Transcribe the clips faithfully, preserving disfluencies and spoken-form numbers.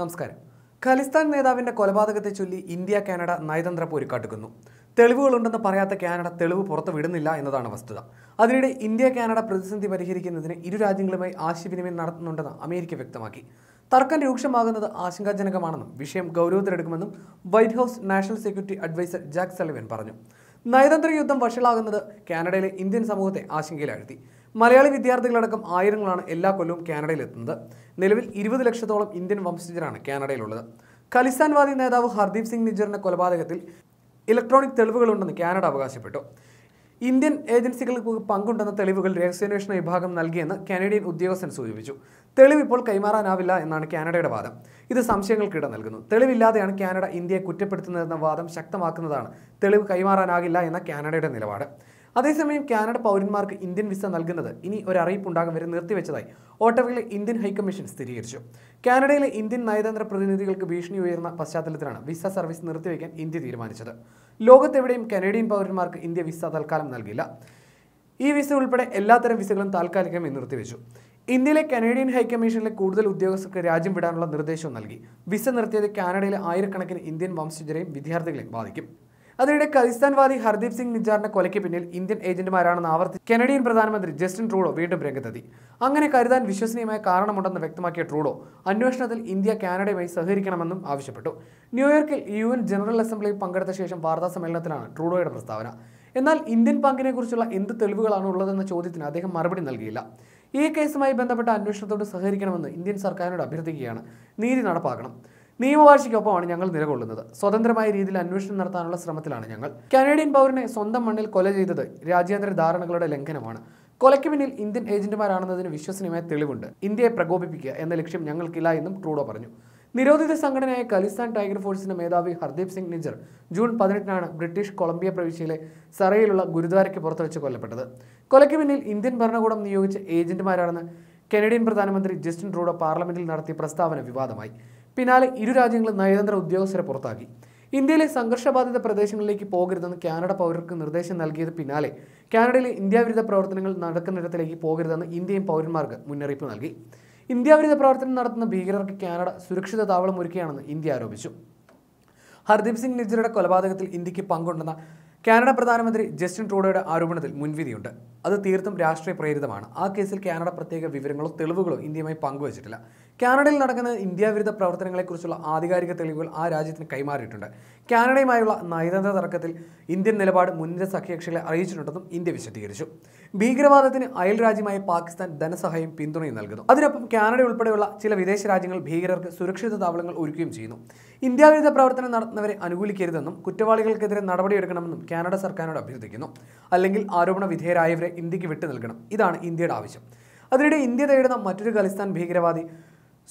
നമസ്കാരം. ഖലിസ്ഥാൻ നേതാവിന്റെ കൊലപാതകത്തെ ചൊല്ലി ഇന്ത്യ കാനഡ നയതന്ത്ര പോരിക്കാട്ടുന്നു. തെളിവുകളുണ്ടെന്ന് പറയാത്ത കാനഡ തെളിവ് പുറത്തു വിടുന്നില്ല എന്നതാണ് വസ്തുത. അതിനിടെ ഇന്ത്യ കാനഡ പ്രതിസന്ധി പരിഹരിക്കുന്നതിന് ഇരു രാജ്യങ്ങളുമായി ആശയവിനിമയം നടത്തുന്നുണ്ടെന്ന് അമേരിക്ക വ്യക്തമാക്കി. തർക്കം രൂക്ഷമാകുന്നത് ആശങ്കാജനകമാണെന്നും വിഷയം ഗൗരവത്തിലെടുക്കുമെന്നും White House national security adviser Jack Sullivan പറഞ്ഞു. നയതന്ത്ര യുദ്ധം വഷളാകുന്നത് കാനഡയിലെ ഇന്ത്യൻ സമൂഹത്തെ ആശങ്കയിലാഴ്ത്തി. മലയാളി വിദ്യാർത്ഥികളടക്കം ആയിരങ്ങളാണ് എല്ലാ കൊല്ലവും കാനഡയിലെത്തുന്നത്. നിലവിൽ ഇരുപത് ലക്ഷത്തോളം ഇന്ത്യൻ വംശജരാണ് കാനഡയിലുള്ളത്. ഖലിസ്ഥാൻവാദി നേതാവ് ഹർദീപ് സിംഗ് നിജ്ജറിന്റെ കൊലപാതകത്തിൽ ഇലക്ട്രോണിക് തെളിവുകളുണ്ടെന്ന് കാനഡ അവകാശപ്പെട്ടു. ഇന്ത്യൻ ഏജൻസികൾക്ക് പങ്കുണ്ടെന്ന തെളിവുകൾ രഹസ്യാന്വേഷണ വിഭാഗം നൽകിയെന്ന് കാനഡിയൻ ഉദ്യോഗസ്ഥൻ സൂചിപ്പിച്ചു. തെളിവ് ഇപ്പോൾ കൈമാറാനാവില്ല എന്നാണ് കാനഡയുടെ വാദം. ഇത് സംശയങ്ങൾക്കിട നൽകുന്നു. തെളിവില്ലാതെയാണ് കാനഡ ഇന്ത്യയെ കുറ്റപ്പെടുത്തുന്നതെന്ന വാദം ശക്തമാക്കുന്നതാണ് തെളിവ് കൈമാറാനാകില്ല എന്ന കാനഡയുടെ നിലപാട്. അതേസമയം കാനഡ പൗരന്മാർക്ക് ഇന്ത്യൻ വിസ നൽകുന്നത് ഇനി ഒരറിയിപ്പുണ്ടാകും വരെ നിർത്തിവെച്ചതായി ഓട്ടോവിലെ ഇന്ത്യൻ ഹൈക്കമ്മീഷൻ സ്ഥിരീകരിച്ചു. കാനഡയിലെ ഇന്ത്യൻ നയതന്ത്ര പ്രതിനിധികൾക്ക് ഭീഷണി ഉയർന്ന പശ്ചാത്തലത്തിലാണ് വിസ സർവീസ് നിർത്തിവെക്കാൻ ഇന്ത്യ തീരുമാനിച്ചത്. ലോകത്തെവിടെയും കനേഡിയൻ പൗരന്മാർക്ക് ഇന്ത്യ വിസ തൽക്കാലം നൽകില്ല. ഈ വിസ ഉൾപ്പെടെ എല്ലാത്തരം വിസകളും താൽക്കാലികമായി നിർത്തിവെച്ചു. ഇന്ത്യയിലെ കനേഡിയൻ ഹൈക്കമ്മീഷനിലെ കൂടുതൽ ഉദ്യോഗസ്ഥർക്ക് രാജ്യം വിടാനുള്ള നിർദ്ദേശവും നൽകി. വിസ നിർത്തിയത് കാനഡയിലെ ആയിരക്കണക്കിന് ഇന്ത്യൻ വംശജരെയും വിദ്യാർത്ഥികളെയും ബാധിക്കും. അതിനിടെ ഖലിസ്ഥാൻവാദി ഹർദീപ് സിംഗ് നിജ്ജാറിന്റെ കൊലയ്ക്ക് പിന്നിൽ ഇന്ത്യൻ ഏജന്റുമാരാണെന്ന് ആവർത്തിച്ച് കനേഡിയൻ പ്രധാനമന്ത്രി ജസ്റ്റിൻ ട്രൂഡോ വീണ്ടും രംഗത്തെത്തി. അങ്ങനെ കരുതാൻ വിശ്വസനീയമായ കാരണമുണ്ടെന്ന് വ്യക്തമാക്കിയ ട്രൂഡോ അന്വേഷണത്തിൽ ഇന്ത്യ കാനഡയുമായി സഹകരിക്കണമെന്നും ആവശ്യപ്പെട്ടു. ന്യൂയോർക്കിൽ യു എൻ ജനറൽ അസംബ്ലിയിൽ പങ്കെടുത്ത ശേഷം വാർത്താ സമ്മേളനത്തിലാണ് ട്രൂഡോയുടെ പ്രസ്താവന. എന്നാൽ ഇന്ത്യൻ പങ്കിനെ കുറിച്ചുള്ള എന്ത് തെളിവുകളാണ് ഉള്ളതെന്ന ചോദ്യത്തിന് അദ്ദേഹം മറുപടി നൽകിയില്ല. ഈ കേസുമായി ബന്ധപ്പെട്ട അന്വേഷണത്തോട് സഹകരിക്കണമെന്ന് ഇന്ത്യൻ സർക്കാരിനോട് അഭ്യർത്ഥിക്കുകയാണ്. നീതി നടപ്പാക്കണം. നിയമവാഴ്ചയ്ക്കൊപ്പമാണ് ഞങ്ങൾ നിലകൊള്ളുന്നത്. സ്വതന്ത്രമായ രീതിയിൽ അന്വേഷണം നടത്താനുള്ള ശ്രമത്തിലാണ് ഞങ്ങൾ. കനേഡിയൻ പൗരനെ സ്വന്തം മണ്ണിൽ കൊല ചെയ്തത് രാജ്യാന്തര ധാരണകളുടെ ലംഘനമാണ്. കൊലയ്ക്ക് പിന്നിൽ ഇന്ത്യൻ ഏജന്റുമാരാണെന്നതിന് വിശ്വസനീയമായ തെളിവുണ്ട്. ഇന്ത്യയെ പ്രകോപിപ്പിക്കുക എന്ന ലക്ഷ്യം ഞങ്ങൾക്കില്ല എന്നും ട്രൂഡോ പറഞ്ഞു. നിരോധിത സംഘടനയായ ഖലിസ്ഥാൻ ടൈഗർ ഫോഴ്സിന്റെ മേധാവി ഹർദീപ് സിംഗ് നിജ്ജർ ജൂൺ പതിനെട്ടിനാണ് ബ്രിട്ടീഷ് കൊളംബിയ പ്രവിശ്യയിലെ സറയിലുള്ള ഗുരുദ്വാരയ്ക്ക് പുറത്തുവെച്ച് കൊല്ലപ്പെട്ടത്. കൊലയ്ക്ക് പിന്നിൽ ഇന്ത്യൻ ഭരണകൂടം നിയോഗിച്ച ഏജന്റുമാരാണെന്ന് കനേഡിയൻ പ്രധാനമന്ത്രി ജസ്റ്റിൻ ട്രൂഡോ പാർലമെന്റിൽ നടത്തിയ പ്രസ്താവന വിവാദമായി. പിന്നാലെ ഇരു രാജ്യങ്ങളും നയതന്ത്ര ഉദ്യോഗസ്ഥരെ പുറത്താക്കി. ഇന്ത്യയിലെ സംഘർഷബാധിത പ്രദേശങ്ങളിലേക്ക് പോകരുതെന്ന് കാനഡ പൗരർക്ക് നിർദ്ദേശം നൽകിയത് പിന്നാലെ കാനഡയിലെ ഇന്ത്യാവിരുദ്ധ പ്രവർത്തനങ്ങൾ നടക്കുന്നിടത്തിലേക്ക് പോകരുതെന്ന് ഇന്ത്യയും പൗരന്മാർക്ക് മുന്നറിയിപ്പ് നൽകി. ഇന്ത്യാവിരുദ്ധ പ്രവർത്തനം നടത്തുന്ന ഭീകരർക്ക് കാനഡ സുരക്ഷിത താവളം ഒരുക്കുകയാണെന്ന് ഇന്ത്യ ആരോപിച്ചു. ഹർദീപ് സിംഗ് നിജ്ജറുടെ കൊലപാതകത്തിൽ ഇന്ത്യക്ക് പങ്കുണ്ടെന്ന കാനഡ പ്രധാനമന്ത്രി ജസ്റ്റിൻ ട്രൂഡോയുടെ ആരോപണത്തിൽ മുൻവിധിയുണ്ട്. അത് തീർത്തും രാഷ്ട്രീയ പ്രേരിതമാണ്. ആ കേസിൽ കാനഡ പ്രത്യേക വിവരങ്ങളോ തെളിവുകളോ ഇന്ത്യയുമായി പങ്കുവച്ചിട്ടില്ല. കാനഡയിൽ നടക്കുന്ന ഇന്ത്യാവിരുദ്ധ പ്രവർത്തനങ്ങളെക്കുറിച്ചുള്ള ആധികാരിക തെളിവുകൾ ആ രാജ്യത്തിന് കൈമാറിയിട്ടുണ്ട്. കാനഡയുമായുള്ള നയതന്ത്ര തർക്കത്തിൽ ഇന്ത്യൻ നിലപാട് മുൻനിര സഖ്യകക്ഷികളെ അറിയിച്ചിട്ടുണ്ടെന്നും ഇന്ത്യ വിശദീകരിച്ചു. ഭീകരവാദത്തിന് അയൽ രാജ്യമായ പാകിസ്ഥാൻ ധനസഹായം പിന്തുണയും നൽകുന്നു. അതിനൊപ്പം കാനഡ ഉൾപ്പെടെയുള്ള ചില വിദേശ രാജ്യങ്ങൾ ഭീകരർക്ക് സുരക്ഷിത താവളങ്ങൾ ഒരുക്കുകയും ചെയ്യുന്നു. ഇന്ത്യാവിരുദ്ധ പ്രവർത്തനം നടത്തുന്നവരെ അനുകൂലിക്കരുതെന്നും കുറ്റവാളികൾക്കെതിരെ നടപടിയെടുക്കണമെന്നും കാനഡ സർക്കാരിനോട് അഭ്യർത്ഥിക്കുന്നു. അല്ലെങ്കിൽ ആരോപണ വിധേയരായവരെ ഇന്ത്യക്ക് വിട്ടു നൽകണം. ഇതാണ് ഇന്ത്യയുടെ ആവശ്യം. അതിനിടെ ഇന്ത്യ നേരിടുന്ന മറ്റൊരു ഖലിസ്ഥാൻ ഭീകരവാദി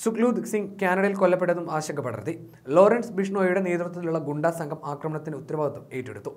സുഖ്ലൂദ് സിംഗ് കാനഡയിൽ കൊല്ലപ്പെട്ടതും ആശങ്ക പടർത്തി. ലോറൻസ് ബിഷ്ണോയുടെ നേതൃത്വത്തിലുള്ള ഗുണ്ടാ സംഘം ആക്രമണത്തിന് ഉത്തരവാദിത്വം ഏറ്റെടുത്തു.